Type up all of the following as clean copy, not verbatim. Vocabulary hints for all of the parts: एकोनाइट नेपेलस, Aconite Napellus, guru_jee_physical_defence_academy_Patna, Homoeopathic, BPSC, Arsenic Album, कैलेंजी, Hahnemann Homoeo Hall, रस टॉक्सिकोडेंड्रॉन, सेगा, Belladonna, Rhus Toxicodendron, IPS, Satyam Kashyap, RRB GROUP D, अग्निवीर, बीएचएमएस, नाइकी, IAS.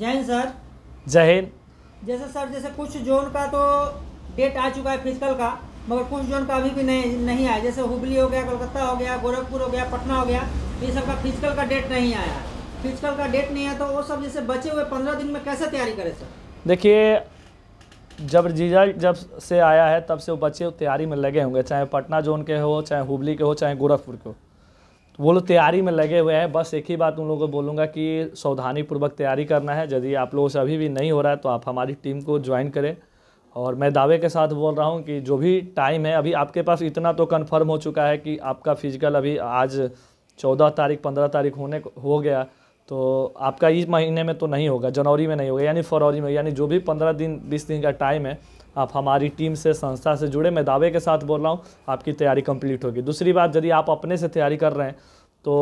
जय हिंद सर। जय हिंद। जैसे सर जैसे कुछ जोन का तो डेट आ चुका है फिजिकल का, मगर कुछ जोन का अभी भी नहीं आया। जैसे हुबली हो गया, कोलकाता हो गया, गोरखपुर हो गया, पटना हो गया, ये सब का फिजिकल का डेट नहीं आया। फिजिकल का डेट नहीं आया तो वो सब जैसे बचे हुए 15 दिन में कैसे तैयारी करें सर? देखिए, जब रिजल्ट जब से आया है तब से वो बच्चे तैयारी में लगे होंगे, चाहे पटना जोन के हो, चाहे हुबली के हो, चाहे गोरखपुर के हो, वो लोग तैयारी में लगे हुए हैं। बस एक ही बात उन लोगों को बोलूँगा कि सावधानीपूर्वक तैयारी करना है। यदि आप लोगों से अभी भी नहीं हो रहा है तो आप हमारी टीम को ज्वाइन करें। और मैं दावे के साथ बोल रहा हूं कि जो भी टाइम है अभी आपके पास इतना तो कंफर्म हो चुका है कि आपका फिजिकल अभी आज 14 तारीख 15 तारीख हो गया, तो आपका इस महीने में तो नहीं होगा, जनवरी में नहीं होगा, यानी फरवरी में, यानी जो भी 15 दिन 20 दिन का टाइम है आप हमारी टीम से संस्था से जुड़े। मैं दावे के साथ बोल रहा हूँ आपकी तैयारी कंप्लीट होगी। दूसरी बात, यदि आप अपने से तैयारी कर रहे हैं तो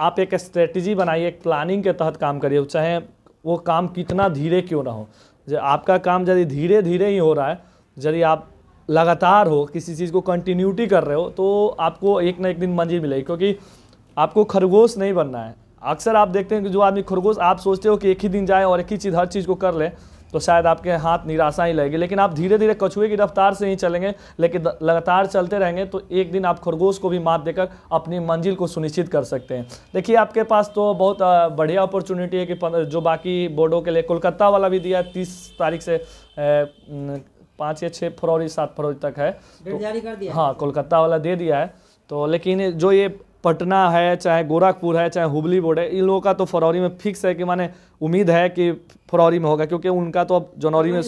आप एक स्ट्रेटजी बनाइए, एक प्लानिंग के तहत काम करिए, चाहे वो काम कितना धीरे क्यों ना हो। जब आपका काम यदि धीरे धीरे ही हो रहा है, यदि आप लगातार हो किसी चीज़ को कंटिन्यूटी कर रहे हो तो आपको एक ना एक दिन मंजिल मिलेगी, क्योंकि आपको खरगोश नहीं बनना है। अक्सर आप देखते हैं कि जो आदमी खरगोश, आप सोचते हो कि एक ही दिन जाए और एक ही चीज़ हर चीज़ को कर ले तो शायद आपके हाथ निराशा ही लगेगी, लेकिन आप धीरे धीरे कछुए की रफ्तार से ही चलेंगे, लेकिन लगातार चलते रहेंगे तो एक दिन आप खरगोश को भी मात देकर अपनी मंजिल को सुनिश्चित कर सकते हैं। देखिए, आपके पास तो बहुत बढ़िया अपॉर्चुनिटी है कि जो बाकी बोर्डों के लिए कोलकाता वाला भी दिया 30 तारीख से 5 या 6 फरवरी 7 फरवरी तक है तो, जारी कर दिया। हाँ, कोलकाता वाला दे दिया है तो, लेकिन जो ये पटना है, चाहे गोरखपुर है, चाहे हुबली बोर्ड है, इन लोगों का तो फरवरी में फिक्स है कि माने उम्मीद है कि फरवरी में होगा, क्योंकि उनका तो अब जनवरी में,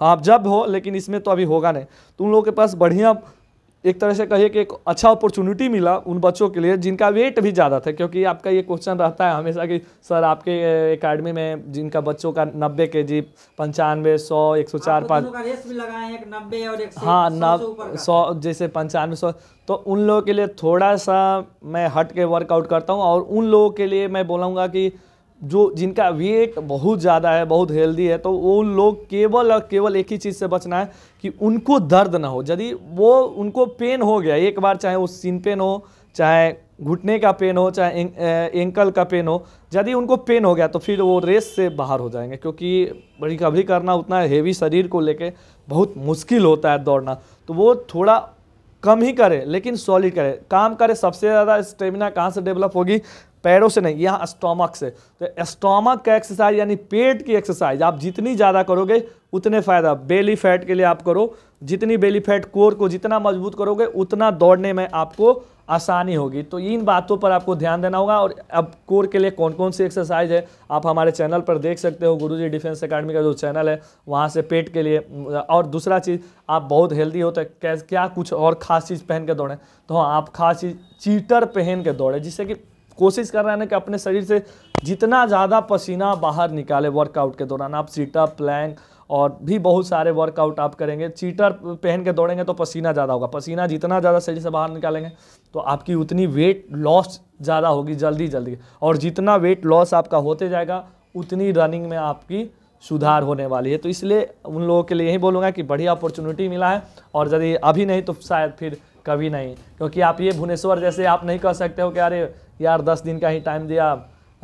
हाँ जब हो, लेकिन इसमें तो अभी होगा नहीं। तो उन लोगों के पास बढ़िया एक तरह से कहिए कि एक अच्छा अपॉर्चुनिटी मिला उन बच्चों के लिए जिनका वेट भी ज़्यादा था, क्योंकि आपका ये क्वेश्चन रहता है हमेशा कि सर आपके एकेडमी में जिनका बच्चों का 90 kg 95 100 104 5, हाँ 100 जैसे 95 100, तो उन लोगों के लिए थोड़ा सा मैं हट के वर्कआउट करता हूँ। और उन लोगों के लिए मैं बोलूँगा कि जो जिनका वेट बहुत ज़्यादा है, बहुत हेल्दी है, तो वो लोग केवल और केवल एक ही चीज़ से बचना है कि उनको दर्द ना हो। यदि वो उनको पेन हो गया एक बार, चाहे वो सीन पेन हो, चाहे घुटने का पेन हो, चाहे एंकल का पेन हो, यदि उनको पेन हो गया तो फिर वो रेस से बाहर हो जाएंगे, क्योंकि रिकवरी करना उतना हेवी शरीर को लेके बहुत मुश्किल होता है दौड़ना। तो वो थोड़ा कम ही करें लेकिन सॉलिड करें, काम करें। सबसे ज़्यादा स्टेमिना कहाँ से डेवलप होगी? पैरों से नहीं, यहाँ स्टोमक से। तो स्टोमक का एक्सरसाइज यानी पेट की एक्सरसाइज आप जितनी ज़्यादा करोगे उतने फ़ायदा। बेली फैट के लिए आप करो, जितनी बेली फैट, कोर को जितना मजबूत करोगे उतना दौड़ने में आपको आसानी होगी। तो इन बातों पर आपको ध्यान देना होगा। और अब कोर के लिए कौन कौन सी एक्सरसाइज है आप हमारे चैनल पर देख सकते हो, गुरुजी डिफेंस एकेडमी का जो चैनल है वहाँ से पेट के लिए। और दूसरा चीज़, आप बहुत हेल्दी हो तो क्या कुछ और ख़ास चीज़ पहन के दौड़ें, तो हाँ आप खास चीज़ चीटर पहन के दौड़ें, जिससे कि कोशिश कर रहे हैं ना कि अपने शरीर से जितना ज़्यादा पसीना बाहर निकाले। वर्कआउट के दौरान आप सीटअप, प्लैंक और भी बहुत सारे वर्कआउट आप करेंगे। चीटर पहन के दौड़ेंगे तो पसीना ज़्यादा होगा, पसीना जितना ज़्यादा शरीर से बाहर निकालेंगे तो आपकी उतनी वेट लॉस ज़्यादा होगी जल्दी जल्दी, और जितना वेट लॉस आपका होते जाएगा उतनी रनिंग में आपकी सुधार होने वाली है। तो इसलिए उन लोगों के लिए यही बोलूँगा कि बढ़िया अपॉर्चुनिटी मिला है, और यदि अभी नहीं तो शायद फिर कभी नहीं, क्योंकि आप ये भुवनेश्वर जैसे आप नहीं कह सकते हो कि अरे यार 10 दिन का ही टाइम दिया,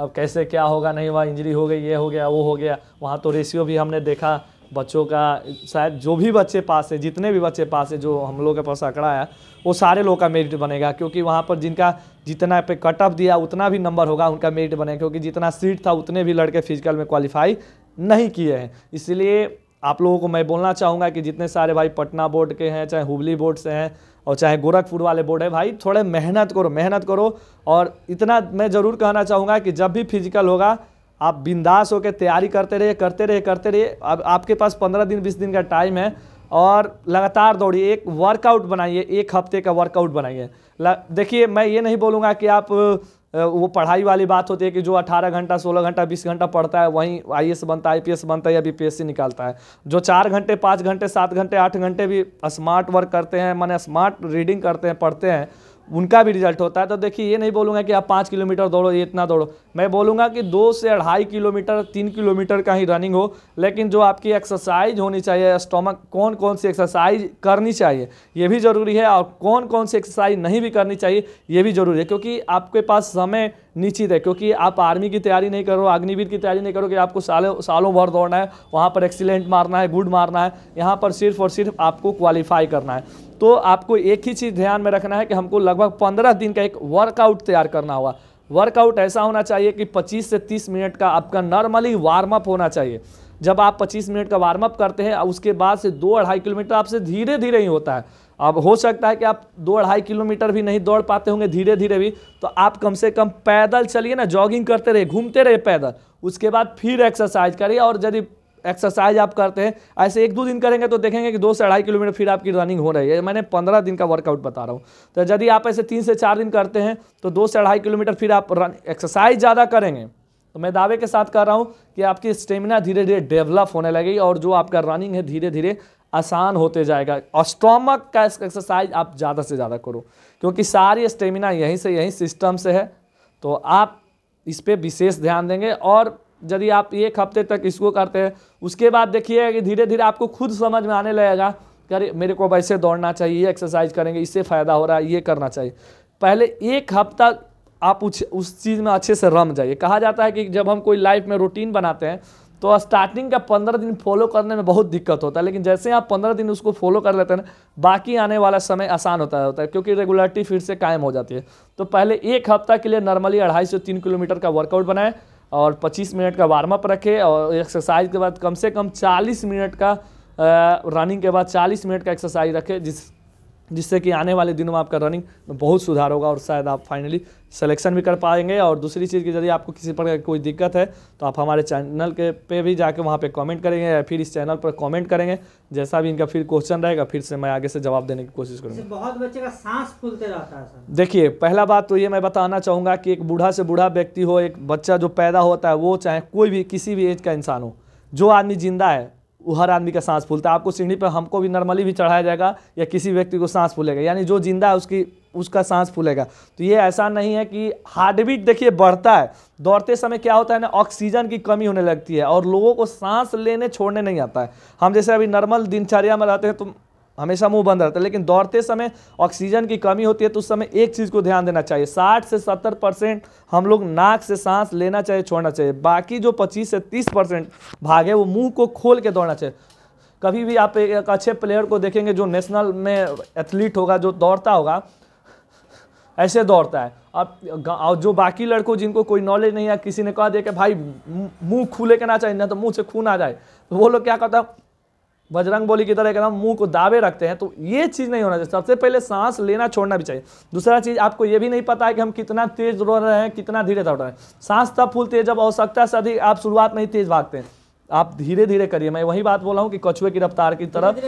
अब कैसे क्या होगा, नहीं हुआ, इंजरी हो गई, ये हो गया, वो हो गया। वहाँ तो रेशियो भी हमने देखा बच्चों का, शायद जो भी बच्चे पास है, जितने भी बच्चे पास है, जो हम लोग के पास आंकड़ा आया वो सारे लोग का मेरिट बनेगा, क्योंकि वहाँ पर जिनका जितना पे कट ऑफ दिया उतना भी नंबर होगा, उनका मेरिट बनेगा, क्योंकि जितना सीट था उतने भी लड़के फिजिकल में क्वालिफाई नहीं किए हैं। इसलिए आप लोगों को मैं बोलना चाहूँगा कि जितने सारे भाई पटना बोर्ड के हैं, चाहे हुबली बोर्ड से हैं और चाहे गोरखपुर वाले बोर्ड है, भाई थोड़े मेहनत करो, मेहनत करो। और इतना मैं ज़रूर कहना चाहूँगा कि जब भी फिजिकल होगा आप बिंदास होकर तैयारी करते रहिए। अब आपके पास 15 दिन 20 दिन का टाइम है और लगातार दौड़िए। एक वर्कआउट बनाइए, 1 हफ्ते का वर्कआउट बनाइए। देखिए, मैं ये नहीं बोलूँगा कि आप वो पढ़ाई वाली बात होती है कि जो 18 घंटा 16 घंटा 20 घंटा पढ़ता है वहीं IAS बनता है, IPS बनता है या BPSC निकालता है। जो 4 घंटे 5 घंटे 7 घंटे 8 घंटे भी स्मार्ट वर्क करते हैं, माने स्मार्ट रीडिंग करते हैं, पढ़ते हैं, उनका भी रिजल्ट होता है। तो देखिए ये नहीं बोलूँगा कि आप 5 किलोमीटर दौड़ो ये इतना दौड़ो, मैं बोलूँगा कि 2 से 2.5 किलोमीटर 3 किलोमीटर का ही रनिंग हो, लेकिन जो आपकी एक्सरसाइज होनी चाहिए स्टोमक, कौन कौन सी एक्सरसाइज करनी चाहिए ये भी ज़रूरी है, और कौन कौन सी एक्सरसाइज नहीं भी करनी चाहिए ये भी ज़रूरी है, क्योंकि आपके पास समय निश्चित है, क्योंकि आप आर्मी की तैयारी नहीं करो, अग्निवीर की तैयारी नहीं करो कि आपको सालों भर दौड़ना है, वहाँ पर एक्सीलेंट मारना है, गुड मारना है, यहाँ पर सिर्फ और सिर्फ आपको क्वालिफाई करना है। तो आपको एक ही चीज़ ध्यान में रखना है कि हमको लगभग 15 दिन का एक वर्कआउट तैयार करना होगा। वर्कआउट ऐसा होना चाहिए कि 25 से 30 मिनट का आपका नॉर्मली वार्म अप होना चाहिए। जब आप 25 मिनट का वार्म अप करते हैं उसके बाद से 2-2.5 किलोमीटर आपसे धीरे धीरे ही होता है। अब हो सकता है कि आप 2-2.5 किलोमीटर भी नहीं दौड़ पाते होंगे, धीरे धीरे भी, तो आप कम से कम पैदल चलिए ना, जॉगिंग करते रहिए, घूमते रहिए पैदल, उसके बाद फिर एक्सरसाइज करिए। और यदि एक्सरसाइज आप करते हैं ऐसे 1-2 दिन करेंगे तो देखेंगे कि 2 से 2.5 किलोमीटर फिर आपकी रनिंग हो रही है। मैंने 15 दिन का वर्कआउट बता रहा हूँ। तो यदि आप ऐसे 3 से 4 दिन करते हैं तो 2 से 2.5 किलोमीटर फिर आप एक्सरसाइज ज़्यादा करेंगे, तो मैं दावे के साथ कह रहा हूँ कि आपकी स्टेमिना धीरे धीरे डेवलप होने लगेगी और जो आपका रनिंग है धीरे धीरे आसान होते जाएगा। और स्टोमक का एक्सरसाइज आप ज़्यादा से ज़्यादा करो, क्योंकि सारी स्टेमिना यहीं सिस्टम से है। तो आप इस पर विशेष ध्यान देंगे, और यदि आप 1 हफ्ते तक इसको करते हैं उसके बाद देखिएगा कि धीरे धीरे आपको खुद समझ में आने लगेगा कि अरे मेरे को वैसे दौड़ना चाहिए, ये एक्सरसाइज करेंगे इससे फ़ायदा हो रहा है, ये करना चाहिए। पहले 1 हफ्ता आप उस चीज़ में अच्छे से रम जाइए। कहा जाता है कि जब हम कोई लाइफ में रूटीन बनाते हैं तो स्टार्टिंग का 15 दिन फॉलो करने में बहुत दिक्कत होता है, लेकिन जैसे आप 15 दिन उसको फॉलो कर लेते हैं ना, बाकी आने वाला समय आसान होता है क्योंकि रेगुलरिटी फिर से कायम हो जाती है। तो पहले 1 हफ्ता के लिए नॉर्मली 2.5 से 3 किलोमीटर का वर्कआउट बनाएं और 25 मिनट का वार्म अप रखें, और एक्सरसाइज के बाद कम से कम 40 मिनट का रनिंग के बाद 40 मिनट का एक्सरसाइज रखें, जिससे कि आने वाले दिनों में आपका रनिंग में बहुत सुधार होगा और शायद आप फाइनली सिलेक्शन भी कर पाएंगे। और दूसरी चीज़ की यदि आपको किसी प्रकार की कोई दिक्कत है तो आप हमारे चैनल के पे भी जाके वहाँ पे कमेंट करेंगे या फिर इस चैनल पर कमेंट करेंगे। जैसा भी इनका फिर क्वेश्चन रहेगा फिर से मैं आगे से जवाब देने की कोशिश करूँगा। बहुत बच्चे का सांस फूलते रहता है सर। देखिए पहला बात तो ये मैं बताना चाहूँगा कि एक बूढ़ा से बूढ़ा व्यक्ति हो, एक बच्चा जो पैदा होता है वो, चाहे कोई भी किसी भी एज का इंसान हो, जो आदमी जिंदा है वो हर आदमी का सांस फूलता है। आपको सीढ़ी पर हमको भी नॉर्मली भी चढ़ाया जाएगा या किसी व्यक्ति को सांस फूलेगा, यानी जो जिंदा है उसका सांस फूलेगा। तो ये ऐसा नहीं है कि हार्ट बीट देखिए बढ़ता है दौड़ते समय, क्या होता है ना ऑक्सीजन की कमी होने लगती है और लोगों को सांस लेने छोड़ने नहीं आता है। हम जैसे अभी नॉर्मल दिनचर्या में रहते हैं तो हमेशा मुंह बंद रहता है, लेकिन दौड़ते समय ऑक्सीजन की कमी होती है, तो उस समय एक चीज़ को ध्यान देना चाहिए, 60 से 70% हम लोग नाक से सांस लेना चाहिए छोड़ना चाहिए, बाकी जो 25 से 30% भाग है वो मुंह को खोल के दौड़ना चाहिए। कभी भी आप एक अच्छे प्लेयर को देखेंगे जो नेशनल में एथलीट होगा, जो दौड़ता होगा ऐसे दौड़ता है। अब जो बाकी लड़कों जिनको कोई नॉलेज नहीं है, किसी ने कहा देखिए भाई मुँह खुले के ना चाहिए, ना तो मुँह से खून आ जाए, तो वो लोग क्या करता है बजरंग बोली की तरह एकदम मुंह को दाबे रखते हैं। तो ये चीज़ नहीं होना चाहिए, सबसे पहले सांस लेना छोड़ना भी चाहिए। दूसरा चीज़ आपको ये भी नहीं पता है कि हम कितना तेज़ दौड़ रहे हैं, कितना धीरे दौड़ रहे हैं। सांस तब फूलती है जब आवश्यकता से अधिक आप शुरुआत में ही तेज़ भागते हैं, आप धीरे धीरे करिए। मैं वही बात बोल रहा हूँ कि कछुए की रफ्तार की तरफ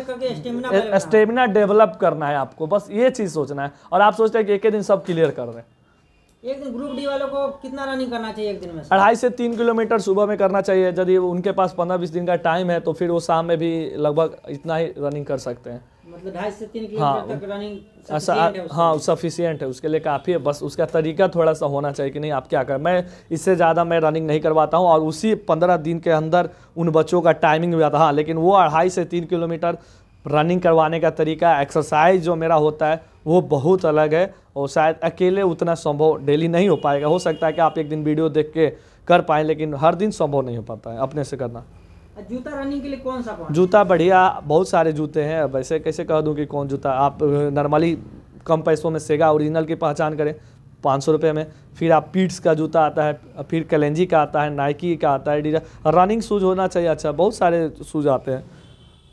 स्टेमिना डेवलप करना है आपको, बस ये चीज़ सोचना है। और आप सोचते हैं कि एक दिन सब क्लियर कर रहे हैं। एक दिन ग्रुप डी वालों को कितना रनिंग करना चाहिए एक दिन में? 2.5 से 3 किलोमीटर सुबह में करना चाहिए। यदि उनके पास 15-20 दिन का टाइम है तो फिर वो शाम में भी लगभग इतना ही रनिंग कर सकते हैं, मतलब 2.5 से 3 किलोमीटर तक रनिंग सफिशिएंट है। हाँ सफिशिएंट है, उसके लिए काफ़ी है। बस उसका तरीका थोड़ा सा होना चाहिए कि नहीं आप क्या करें। मैं इससे ज़्यादा मैं रनिंग नहीं करवाता हूँ, और उसी 15 दिन के अंदर उन बच्चों का टाइमिंग भी आता है। हाँ लेकिन वो 2.5 से 3 किलोमीटर रनिंग करवाने का तरीका, एक्सरसाइज जो मेरा होता है वो बहुत अलग है, और शायद अकेले उतना संभव डेली नहीं हो पाएगा। हो सकता है कि आप एक दिन वीडियो देख के कर पाएँ, लेकिन हर दिन संभव नहीं हो पाता है, अपने से करना। जूता रनिंग के लिए कौन सा जूता बढ़िया? बहुत सारे जूते हैं, वैसे कैसे कह दूँ कि कौन जूता। आप नॉर्मली कम पैसों में सेगा ओरिजिनल की पहचान करें 500 रुपये में, फिर आप पीट्स का जूता आता है, फिर कैलेंजी का आता है, नाइकी का आता है, डीजा। रनिंग शूज़ होना चाहिए अच्छा, बहुत सारे शूज़ आते हैं।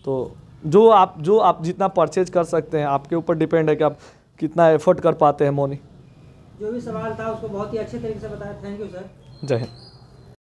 तो जो आप जितना परचेज कर सकते हैं आपके ऊपर डिपेंड है कि आप कितना एफर्ट कर पाते हैं। मोनी जो भी सवाल था उसको बहुत ही अच्छे तरीके से बताया, थैंक यू सर, जय हिंद।